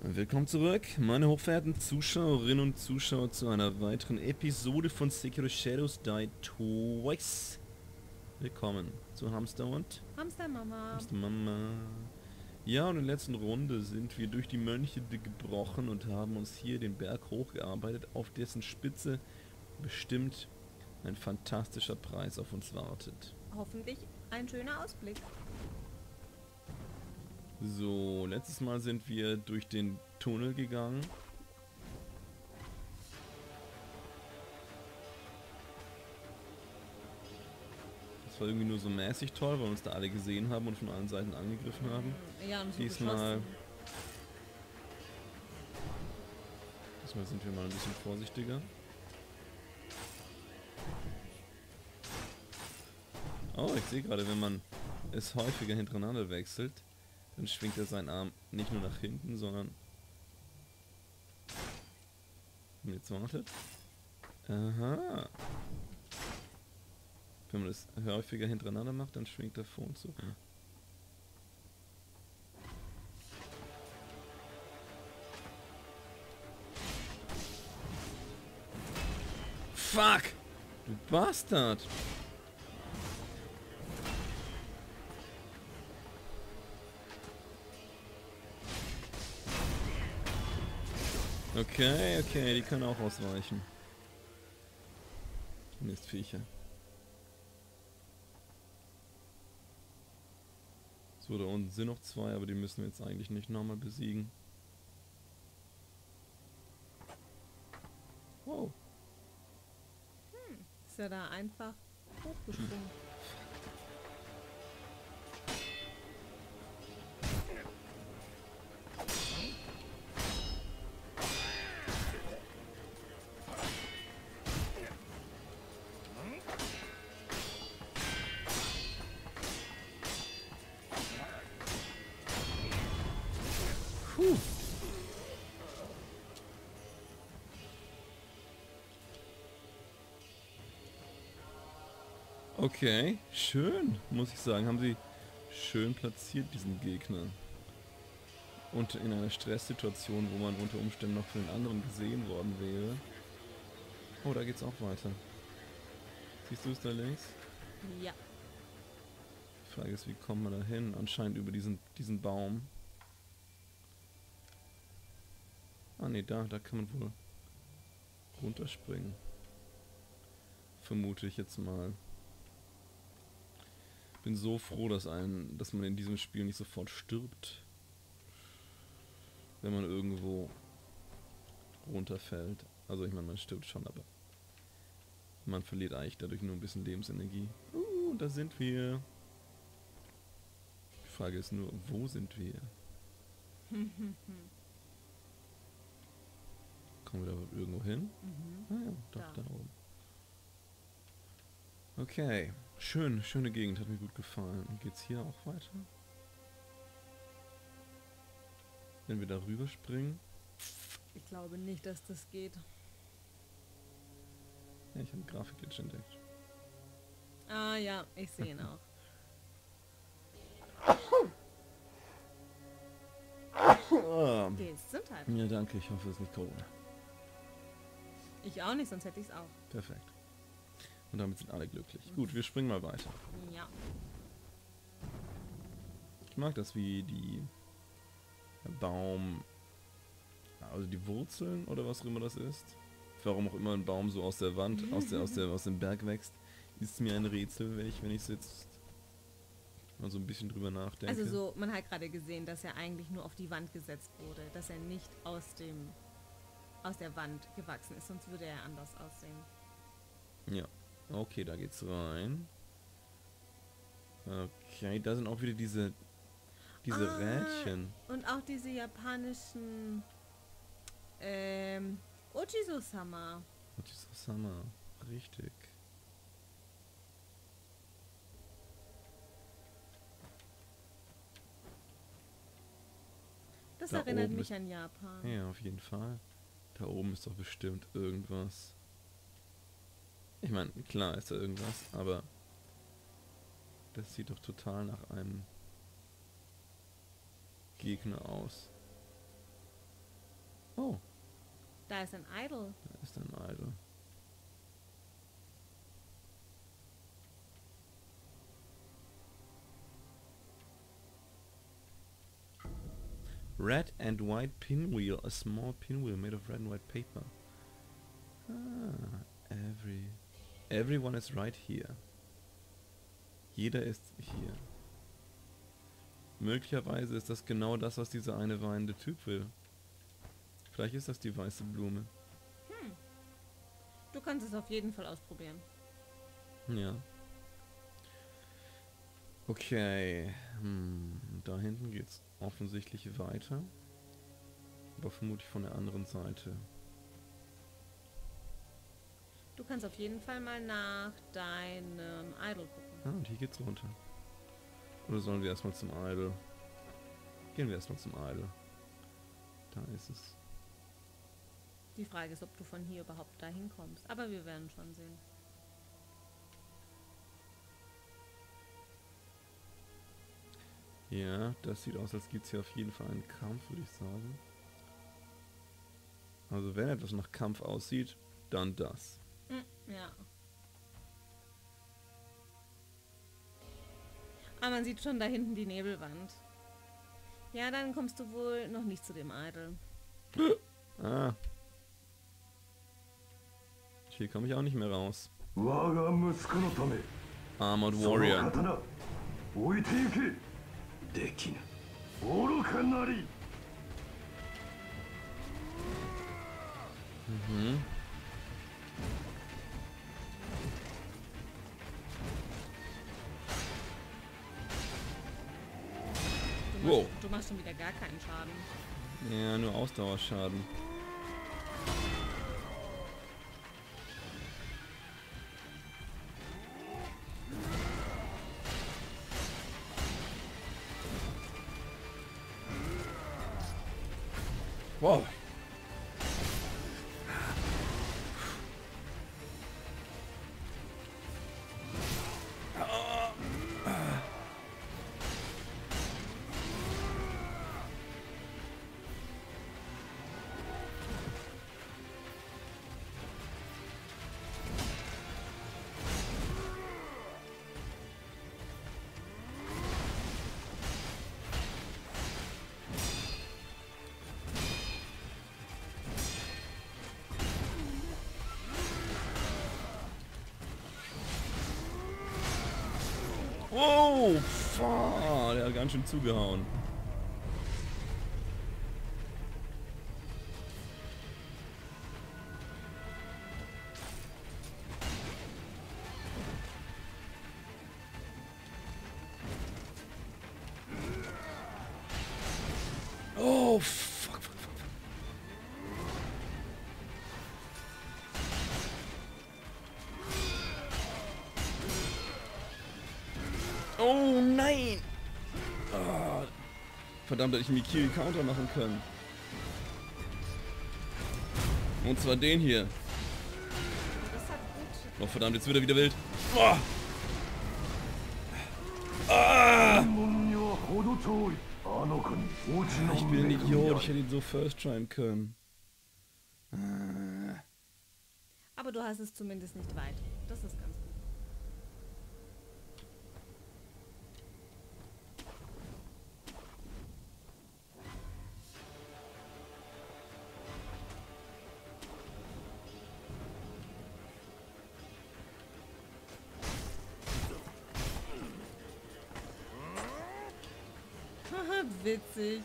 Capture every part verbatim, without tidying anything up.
Willkommen zurück, meine hochverehrten Zuschauerinnen und Zuschauer, zu einer weiteren Episode von Sekiro: Shadows Die Twice. Willkommen zu Hamster und Hamstermama. Hamstermama. Ja, und in der letzten Runde sind wir durch die Mönche gebrochen und haben uns hier den Berg hochgearbeitet, auf dessen Spitze bestimmt ein fantastischer Preis auf uns wartet. Hoffentlich ein schöner Ausblick. So, letztes Mal sind wir durch den Tunnel gegangen. Das war irgendwie nur so mäßig toll, weil uns da alle gesehen haben und von allen Seiten angegriffen haben. Ja, und diesmal, diesmal sind wir mal ein bisschen vorsichtiger. Oh, ich sehe gerade, wenn man es häufiger hintereinander wechselt, dann schwingt er seinen Arm nicht nur nach hinten, sondern... Jetzt wartet. Aha. Wenn man das häufiger hintereinander macht, dann schwingt er vor und so. Ja. Fuck! Du Bastard! Okay, okay, die können auch ausweichen. Mistviecher. So, da unten sind noch zwei, aber die müssen wir jetzt eigentlich nicht nochmal besiegen. Wow. Hm, ist ja da einfach hochgesprungen. Okay, schön, muss ich sagen. Haben sie schön platziert, diesen Gegner. Und in einer Stresssituation, wo man unter Umständen noch von den anderen gesehen worden wäre. Oh, da geht's auch weiter. Siehst du es da links? Ja. Die Frage ist, wie kommen wir da hin? Anscheinend über diesen, diesen Baum. Ah ne, da, da kann man wohl runterspringen. Vermute ich jetzt mal. Bin so froh, dass, ein, dass man in diesem Spiel nicht sofort stirbt, wenn man irgendwo runterfällt. Also ich meine, man stirbt schon, aber man verliert eigentlich dadurch nur ein bisschen Lebensenergie. Uh, da sind wir. Die Frage ist nur, wo sind wir? Kommen wir da irgendwo hin? Mhm. Ah ja, doch, da, da oben. Okay. Schön, schöne Gegend, hat mir gut gefallen. Und geht's hier auch weiter? Wenn wir da rüber springen? Ich glaube nicht, dass das geht. Ja, ich habe einen Grafikglitch entdeckt. Ah ja, ich sehe ihn auch. ah. Gesundheit. Ja, danke, ich hoffe, es ist nicht Corona. Ich auch nicht, sonst hätte ich es auch. Perfekt. Und damit sind alle glücklich. Gut, wir springen mal weiter. Ja. Ich mag das, wie die Baum, also die Wurzeln oder was auch immer das ist, warum auch immer ein Baum so aus der Wand, aus der, aus der, aus dem Berg wächst, ist mir ein Rätsel, wenn ich, wenn ich jetzt mal so ein bisschen drüber nachdenke. Also so, man hat gerade gesehen, dass er eigentlich nur auf die Wand gesetzt wurde, dass er nicht aus dem, aus der Wand gewachsen ist, sonst würde er anders aussehen. Ja, okay, da geht's rein. Okay, da sind auch wieder diese diese ah, Rädchen. Und auch diese japanischen ähm, Ochizo-sama. Ochizo-sama, richtig. Das da erinnert mich an Japan. Ja, auf jeden Fall. Da oben ist doch bestimmt irgendwas. Ich meine, klar ist da irgendwas, aber das sieht doch total nach einem Gegner aus. Oh. Da ist ein Idol. Da ist ein Idol. Red and white pinwheel. A small pinwheel made of red and white paper. Ah, every... Everyone is right here. Jeder ist hier. Möglicherweise ist das genau das, was dieser eine weinende Typ will. Vielleicht ist das die weiße Blume. Hm. Du kannst es auf jeden Fall ausprobieren. Ja. Okay. Hm. Da hinten geht's offensichtlich weiter. Aber vermutlich von der anderen Seite. Du kannst auf jeden Fall mal nach deinem Idol gucken. Ah, und hier geht's runter. Oder sollen wir erstmal zum Idol? Gehen wir erstmal zum Idol. Da ist es. Die Frage ist, ob du von hier überhaupt dahin kommst. Aber wir werden schon sehen. Ja, das sieht aus, als gibt es hier auf jeden Fall einen Kampf, würde ich sagen. Also wenn etwas nach Kampf aussieht, dann das. Ja. Aber man sieht schon da hinten die Nebelwand. Ja, dann kommst du wohl noch nicht zu dem Idol. Ah. Hier komme ich auch nicht mehr raus. Armored Warrior. Mhm. Du machst, wow. Du machst schon wieder gar keinen Schaden. Ja, nur Ausdauerschaden. Wow. Oh, pfah, der hat ganz schön zugehauen. Oh, fuck, fuck, fuck, fuck. Oh nein! Oh, verdammt, hätte ich einen Mikiri-Counter machen können. Und zwar den hier. Oh verdammt, jetzt wird er wieder wild. Oh. Ah. Ich bin ein Idiot, ich hätte ihn so first tryen können. Ah. Aber du hast es zumindest nicht weit. Das ist ganz gut. Witzig.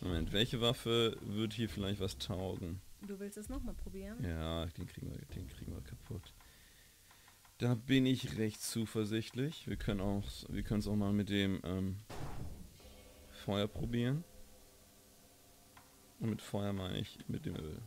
Moment, welche Waffe wird hier vielleicht was taugen? Du willst es nochmal probieren? Ja, den kriegen wir, den kriegen wir kaputt. Da bin ich recht zuversichtlich. Wir können auch, wir können es auch mal mit dem ähm, Feuer probieren. Und mit Feuer meine ich mit dem Öl.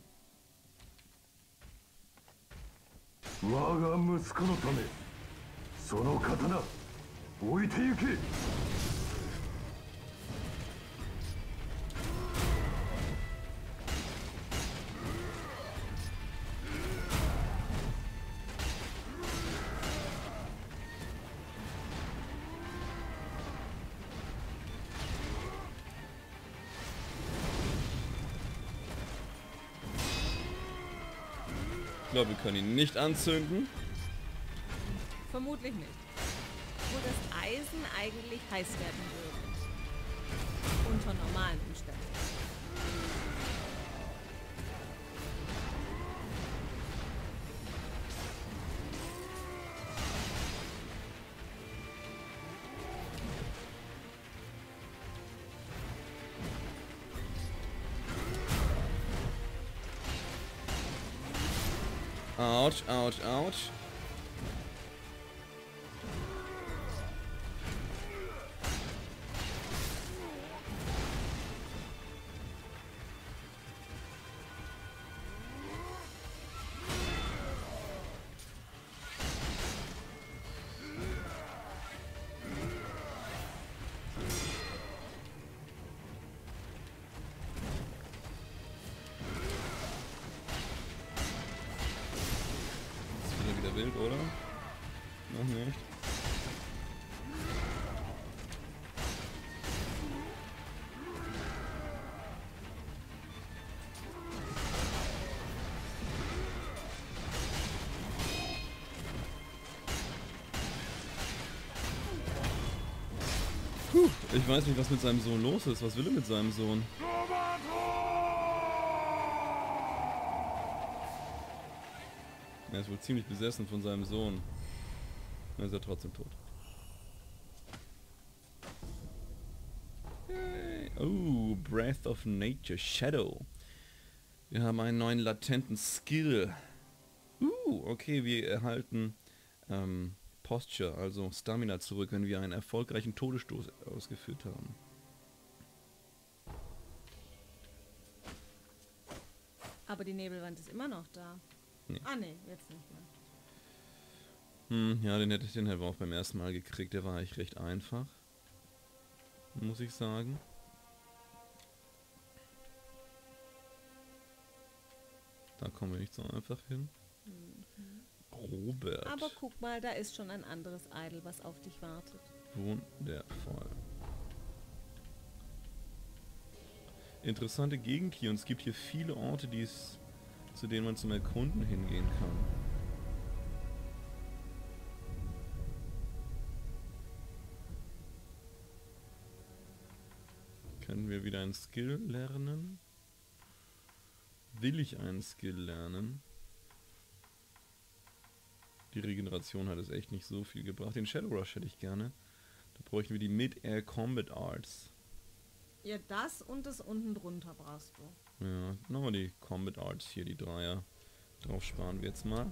Ich glaube, wir können ihn nicht anzünden. Vermutlich nicht. Wo das Eisen eigentlich heiß werden würde. Unter normalen Umständen. Autsch, autsch, autsch. Oder? Noch nicht. Puh, ich weiß nicht, was mit seinem Sohn los ist. Was will er mit seinem Sohn? Er ist wohl ziemlich besessen von seinem Sohn. Dann ist er trotzdem tot. Hey. Oh, Breath of Nature, Shadow. Wir haben einen neuen latenten Skill. Uh, okay, wir erhalten ähm, Posture, also Stamina zurück, wenn wir einen erfolgreichen Todesstoß ausgeführt haben. Aber die Nebelwand ist immer noch da. Nee. Ah ne, jetzt nicht mehr. Hm, ja, den hätte ich den halt auch beim ersten Mal gekriegt. Der war eigentlich recht einfach. Muss ich sagen. Da kommen wir nicht so einfach hin. Mhm. Robert. Aber guck mal, da ist schon ein anderes Idol, was auf dich wartet. Wundervoll. Interessante Gegend hier. Und es gibt hier viele Orte, die es... zu denen man zum Erkunden hingehen kann. Können wir wieder einen Skill lernen? Will ich einen Skill lernen? Die Regeneration hat es echt nicht so viel gebracht. Den Shadow Rush hätte ich gerne. Da bräuchten wir die Mid-Air Combat Arts. Ja, das und das unten drunter brauchst du. Ja, nochmal die Combat Arts hier, die Dreier. Drauf sparen wir jetzt mal.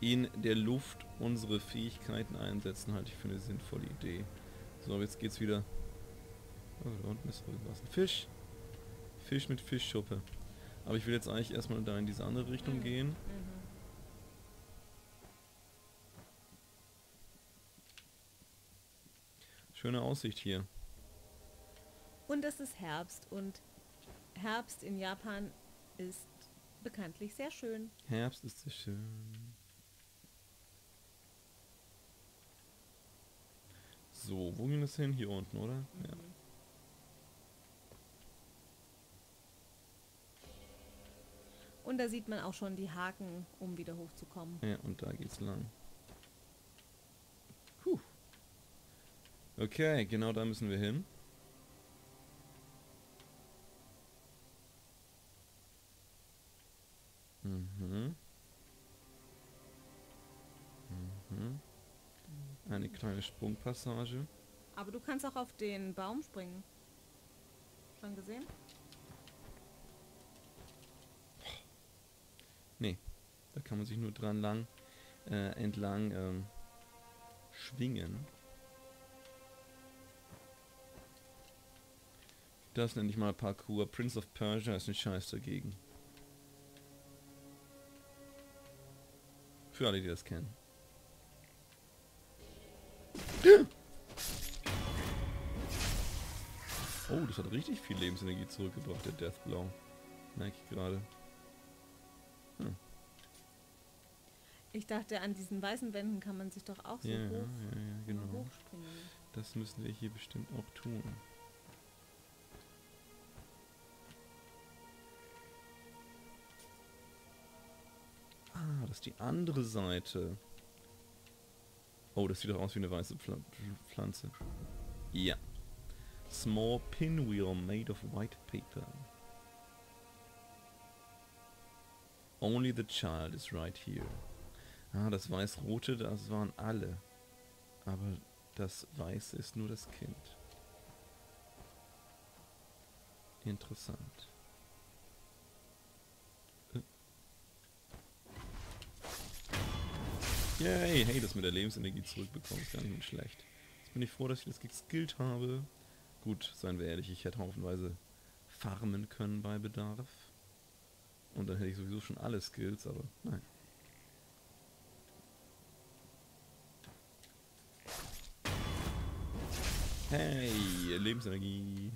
In der Luft unsere Fähigkeiten einsetzen, halte ich für eine sinnvolle Idee. So, jetzt geht's wieder... Oh, da unten ist irgendwas. Ein Fisch! Fisch mit Fischschuppe. Aber ich will jetzt eigentlich erstmal da in diese andere Richtung mhm. gehen. Mhm. Schöne Aussicht hier. Und es ist Herbst und... Herbst in Japan ist bekanntlich sehr schön. Herbst ist sehr schön. So, wo ging das hin? Hier unten, oder? Mhm. Ja. Und da sieht man auch schon die Haken, um wieder hochzukommen. Ja, und da geht's lang. Puh. Okay, genau da müssen wir hin. Mhm. Mhm. Eine kleine Sprungpassage. Aber du kannst auch auf den Baum springen. Schon gesehen? Nee, da kann man sich nur dran lang äh, entlang ähm, schwingen. Das nenne ich mal Parkour. Prince of Persia ist ein Scheiß dagegen. Für alle, die das kennen. Oh, das hat richtig viel Lebensenergie zurückgebracht, der Deathblow. Merke ich gerade. Hm. Ich dachte, an diesen weißen Wänden kann man sich doch auch so ja, hoch, ja, ja, genau. hochspringen. Das müssen wir hier bestimmt auch tun. Das ist die andere Seite. Oh, das sieht doch aus wie eine weiße Pfl Pflanze. Ja. Small pinwheel made of white paper. Only the child is right here. Ah, das weiß-rote, das waren alle. Aber das Weiße ist nur das Kind. Interessant. Yay, hey, das mit der Lebensenergie zurückbekommen ist gar nicht mehr schlecht. Jetzt bin ich froh, dass ich das geskillt habe. Gut, seien wir ehrlich, ich hätte haufenweise farmen können bei Bedarf. Und dann hätte ich sowieso schon alle Skills, aber nein. Hey, Lebensenergie.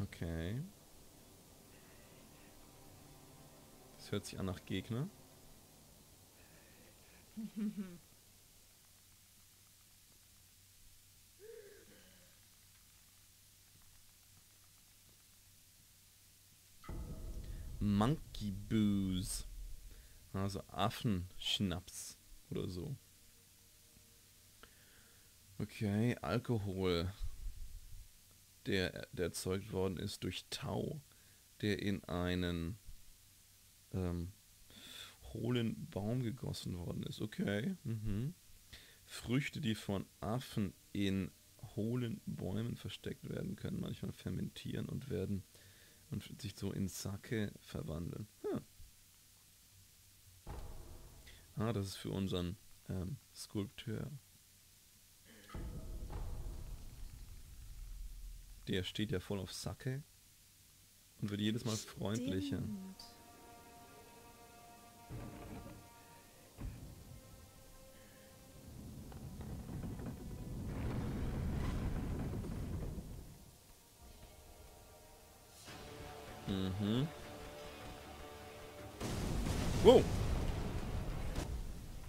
Okay. Das hört sich an nach Gegner. Monkey Booze. Also Affenschnaps oder so. Okay, Alkohol. Der, der erzeugt worden ist durch Tau, der in einen ähm, hohlen Baum gegossen worden ist. Okay. Mhm. Früchte, die von Affen in hohlen Bäumen versteckt werden können, manchmal fermentieren und werden und sich so in Sake verwandeln. Hm. Ah, das ist für unseren ähm, Skulpteur. Der steht ja voll auf Sake und wird jedes Mal freundlicher. Stimmt. Mhm. Wow!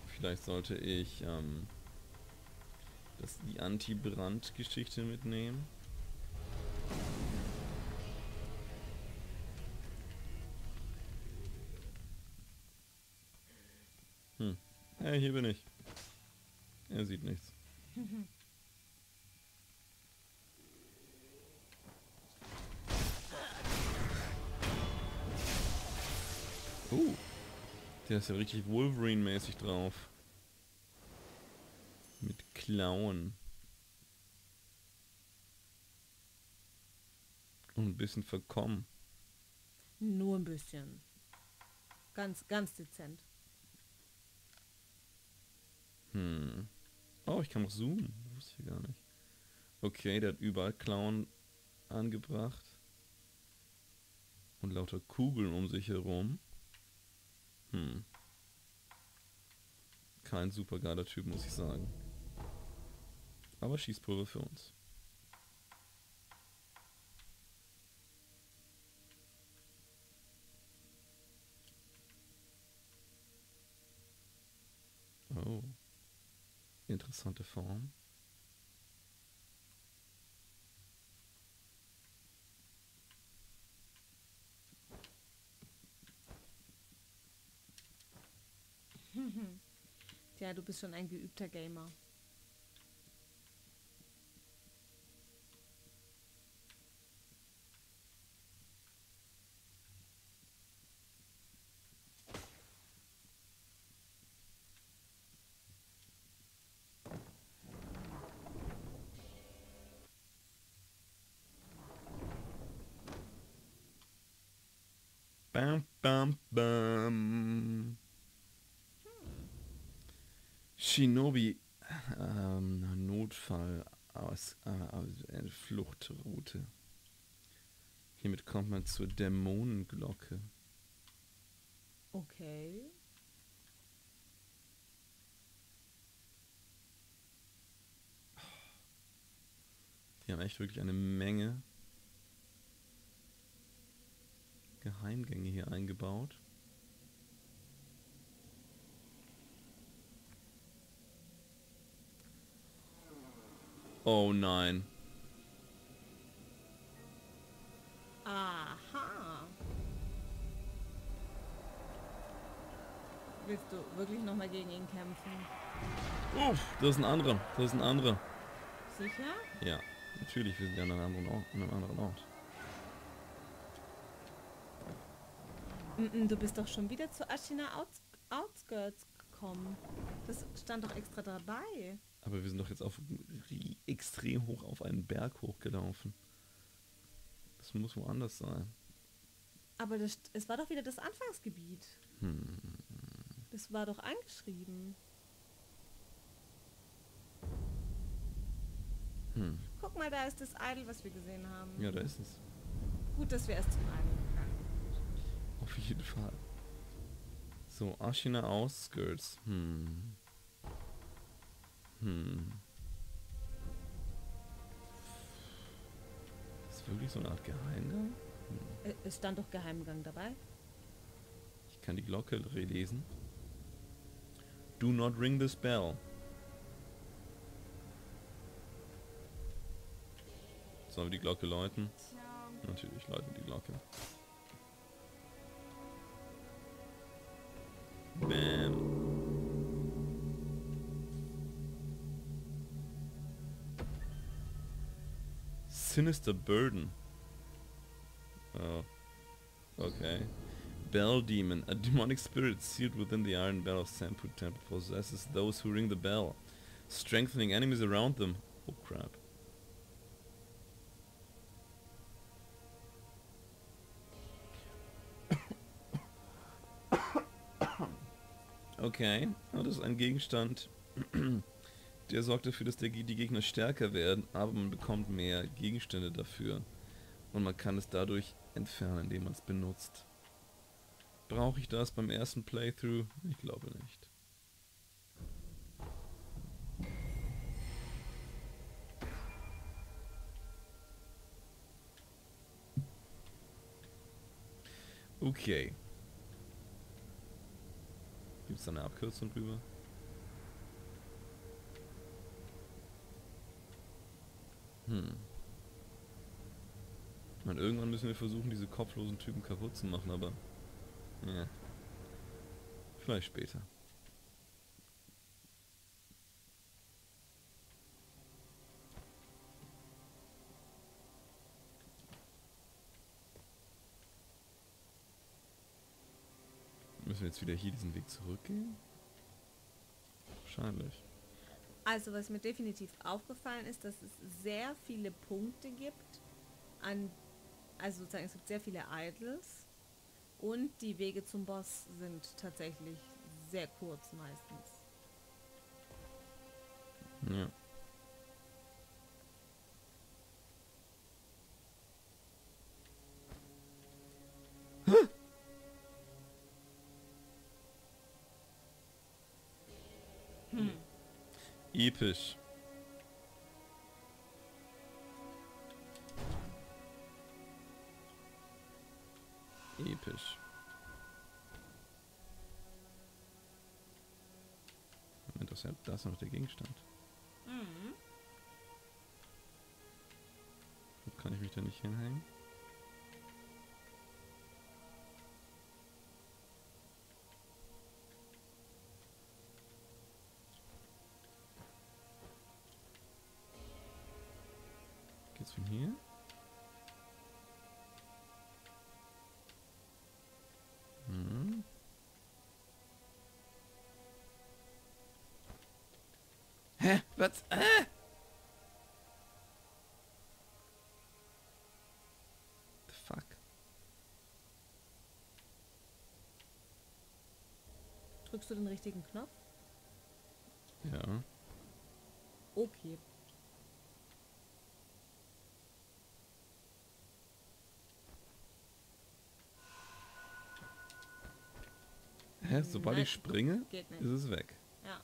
Vielleicht sollte ich ähm, das, die Anti-Brand-Geschichte mitnehmen. Hm. Hey, hier bin ich. Er sieht nichts. Uh, der ist ja richtig Wolverine-mäßig drauf. Mit Klauen. Und ein bisschen verkommen. Nur ein bisschen. Ganz, ganz dezent. Hm. Oh, ich kann auch zoomen. Wusste ich gar nicht. Okay, der hat überall Klauen angebracht. Und lauter Kugeln um sich herum. Hm. Kein super geiler Typ, muss ich sagen. Aber Schießpulver für uns. Oh. Interessante Form. Ja, du bist schon ein geübter Gamer. Bam, bam, bam. Shinobi, ähm, Notfall aus, äh, aus äh, Fluchtroute. Hiermit kommt man zur Dämonenglocke. Okay. Die Die haben echt wirklich eine Menge Geheimgänge hier eingebaut. Oh nein. Aha. Willst du wirklich nochmal gegen ihn kämpfen? Uff, das ist ein anderer. Das ist ein anderer. Sicher? Ja, natürlich. Wir sind ja an einem anderen Ort. An einem anderen Ort. Mm-mm, du bist doch schon wieder zu Ashina Outskirts gekommen. Das stand doch extra dabei. Aber wir sind doch jetzt auf, extrem hoch auf einen Berg hochgelaufen. Das muss woanders sein. Aber das, es war doch wieder das Anfangsgebiet. Hm. Das war doch angeschrieben. Hm. Guck mal, da ist das Idol, was wir gesehen haben. Ja, da ist es. Gut, dass wir erst zum Idol gegangen sind. Auf jeden Fall. So, Ashina Outskirts. Hm. Hm. Ist wirklich so eine Art Geheimgang? Hm. Es stand doch Geheimgang dabei. Ich kann die Glocke lesen. Do not ring this bell. Sollen wir die Glocke läuten? Ja. Natürlich läuten die Glocke. Bam. Sinister Burden. Oh. Okay. Bell Demon. A demonic spirit sealed within the iron bell of Sampu Temple possesses those who ring the bell, strengthening enemies around them. Oh crap. Okay. Oh, das ist ein Gegenstand. Der sorgt dafür, dass der, die Gegner stärker werden, aber man bekommt mehr Gegenstände dafür. Und man kann es dadurch entfernen, indem man es benutzt. Brauche ich das beim ersten Playthrough? Ich glaube nicht. Okay. Gibt es da eine Abkürzung drüber? Hm. Ich meine, irgendwann müssen wir versuchen, diese kopflosen Typen kaputt zu machen, aber... Ja. Vielleicht später. Müssen wir jetzt wieder hier diesen Weg zurückgehen? Wahrscheinlich. Also was mir definitiv aufgefallen ist, dass es sehr viele Punkte gibt, an, also sozusagen es gibt sehr viele Idols und die Wege zum Boss sind tatsächlich sehr kurz meistens. Ja. Episch. Episch. Moment, das ist noch der Gegenstand. Mhm. Kann ich mich da nicht hinhängen? Von hier? Hm. Hä? Was? Äh? The fuck? Drückst du den richtigen Knopf? Ja. Okay. Hä? Sobald Nein, ich springe, ist es weg. Ja.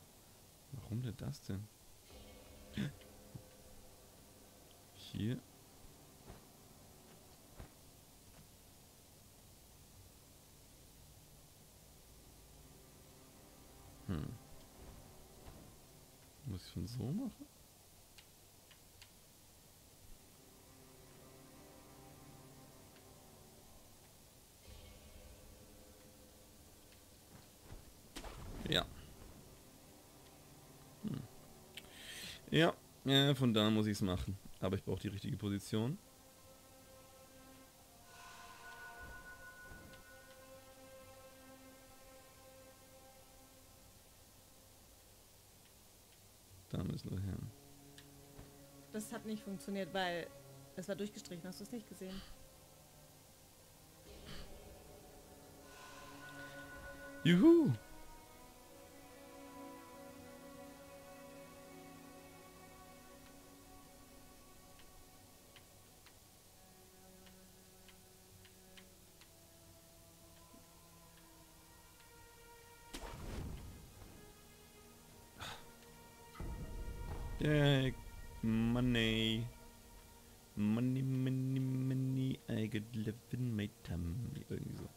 Warum denn das denn? hier. Hm. Muss ich von so machen? Ja. Hm. Ja, ja, von da muss ich es machen. Aber ich brauche die richtige Position. Da müssen wir hin. Das hat nicht funktioniert, weil es war durchgestrichen. Hast du es nicht gesehen? Juhu! Yeah, money. Money, money, money. I could live in my tummy. Irgendwie so.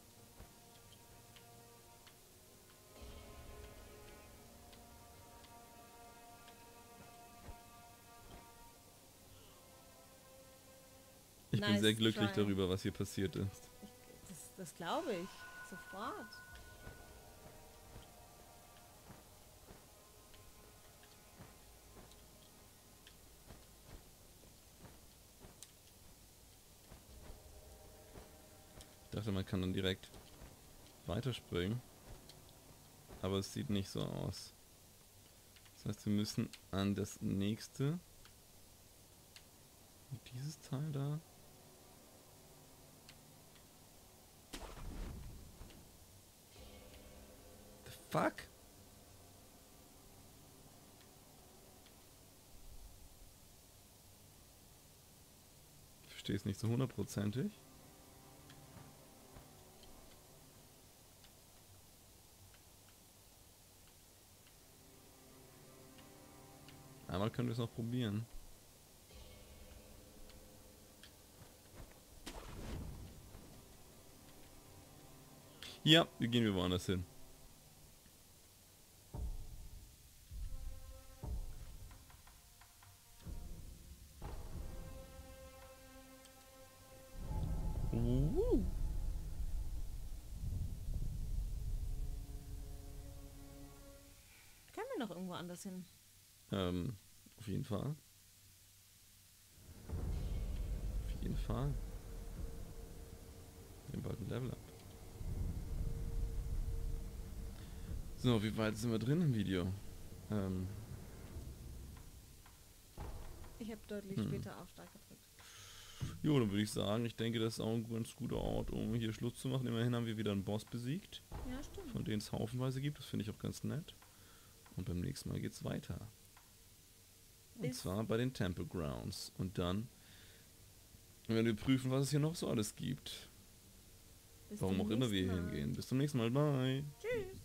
Ich nice bin sehr glücklich trying. darüber, was hier passiert ist. Ich, das das glaube ich. Sofort. Ich dachte, man kann dann direkt weiterspringen, aber es sieht nicht so aus. Das heißt, wir müssen an das nächste, dieses Teil da. The fuck? Ich verstehe es nicht so hundertprozentig. Einmal können wir es noch probieren. Ja, wir gehen wir woanders hin. Uh. Können wir noch irgendwo anders hin? Ähm, auf jeden Fall. Auf jeden Fall. Wir haben bald ein Level up. So, wie weit sind wir drin im Video? Ähm. Ich habe deutlich hm. später auf Start gedrückt. Jo, dann würde ich sagen, ich denke, das ist auch ein ganz guter Ort, um hier Schluss zu machen. Immerhin haben wir wieder einen Boss besiegt. Ja, stimmt. Von denen es haufenweise gibt. Das finde ich auch ganz nett. Und beim nächsten Mal geht's weiter. Und zwar bei den Temple Grounds. Und dann werden wir prüfen, was es hier noch so alles gibt. Warum auch immer wir hier hingehen. Bis zum nächsten Mal. Bye. Tschüss.